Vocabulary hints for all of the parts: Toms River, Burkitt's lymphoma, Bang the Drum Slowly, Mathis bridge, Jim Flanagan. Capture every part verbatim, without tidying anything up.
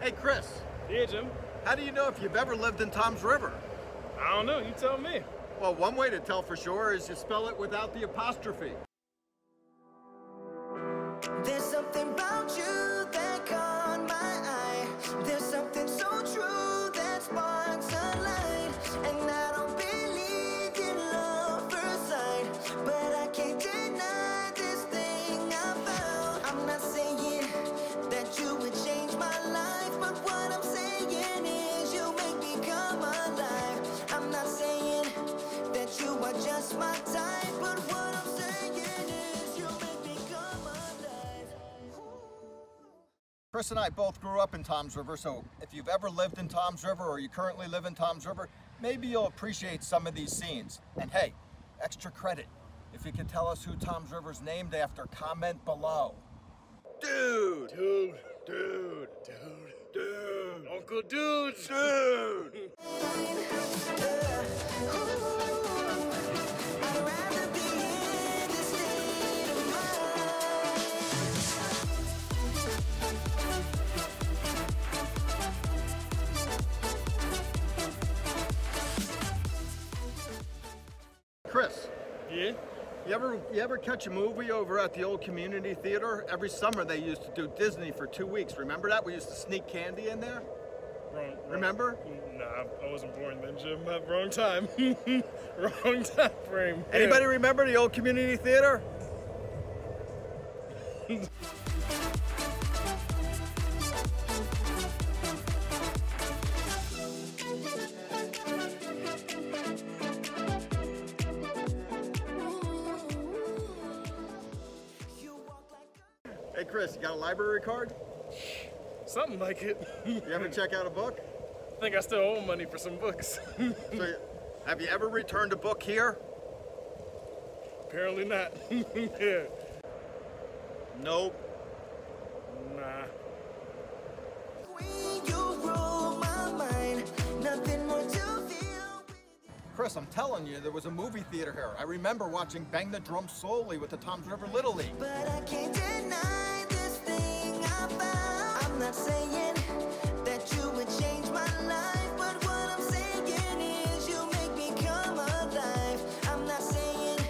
Hey, Chris. Yeah, Jim? How do you know if you've ever lived in Toms River? I don't know. You tell me. Well, one way to tell for sure is you spell it without the apostrophe. There's something about you that caught my eye. There's something so true that sparks a light. And I don't believe in love first sight, but I can't deny this thing I found. I'm not saying that you would change my life, but what I'm saying is you make me come alive. I'm not saying that you are just my type, but what I'm saying is you make me come alive. Chris and I both grew up in Toms River, so if you've ever lived in Toms River or you currently live in Toms River, maybe you'll appreciate some of these scenes. And hey, extra credit, if you can tell us who Toms River's named after, comment below. Dude! Dude! Dude! Dude! Dude! Uncle Dude! Dude! Chris. Yeah? You ever, you ever catch a movie over at the old community theater? Every summer they used to do Disney for two weeks. Remember that? We used to sneak candy in there? Wrong. wrong. Remember? Nah, I wasn't born then, Jim. Wrong time. Wrong time frame. Anybody remember the old community theater? Hey Chris, you got a library card? Something like it. You ever check out a book? I think I still owe money for some books. So, have you ever returned a book here? Apparently not. Yeah. Nope. Nah. Chris, I'm telling you, there was a movie theater here. I remember watching Bang the Drum Slowly with the Toms River Little League. But I can't deny this thing I found. I'm not saying that you would change my life, but what I'm saying is you make me come alive. I'm not saying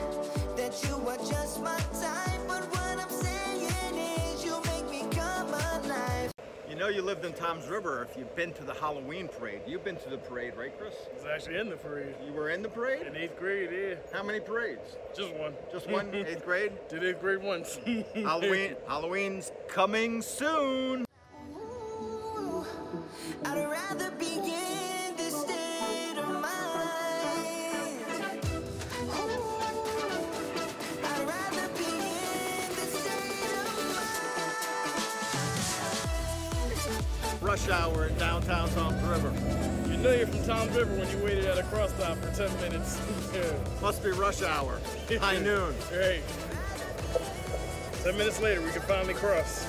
that you are just my type, but what I'm saying is you make me come alive. You know you lived in Toms River if you've been to the Halloween parade. You've been to the parade, right, Chris? I was actually in the parade. You were in the parade? In eighth grade, yeah. How many parades? Just one. Just one? Eighth grade? Did eighth grade once. Halloween. Halloween's coming soon. Ooh, I'd rather be in this state of mind. Ooh, I'd rather be in this state of mind. Rush hour in downtown Toms River. You know you're from Toms River when you waited at a cross stop for ten minutes. Yeah. Must be rush hour. High noon. Right. ten minutes later, we can finally cross.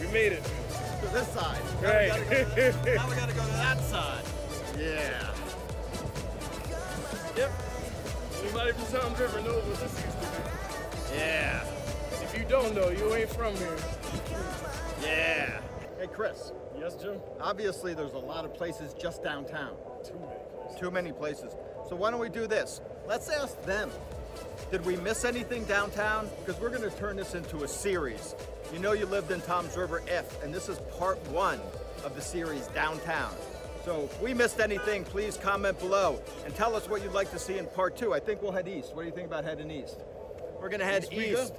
We made it. To this side. Now right. We gotta go to, now we gotta go to that side. Yeah. Yep. Anybody from Toms River knows what this used to be. Yeah. If you don't know, you ain't from here. Yeah. Hey, Chris. Yes, Jim? Obviously, there's a lot of places just downtown. Too many places. Too many places. So why don't we do this? Let's ask them. Did we miss anything downtown? Because we're going to turn this into a series. You know you lived in Toms River F, and this is part one of the series Downtown. So if we missed anything, please comment below and tell us what you'd like to see in part two. I think we'll head east. What do you think about heading east? We're going to head east,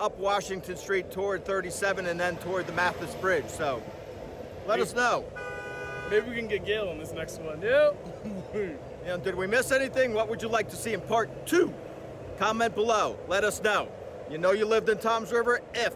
up Washington Street toward thirty-seven and then toward the Mathis Bridge. So let us know. Maybe we can get Gail on this next one. Yep. And did we miss anything? What would you like to see in part two? Comment below. Let us know. You know you lived in Toms River if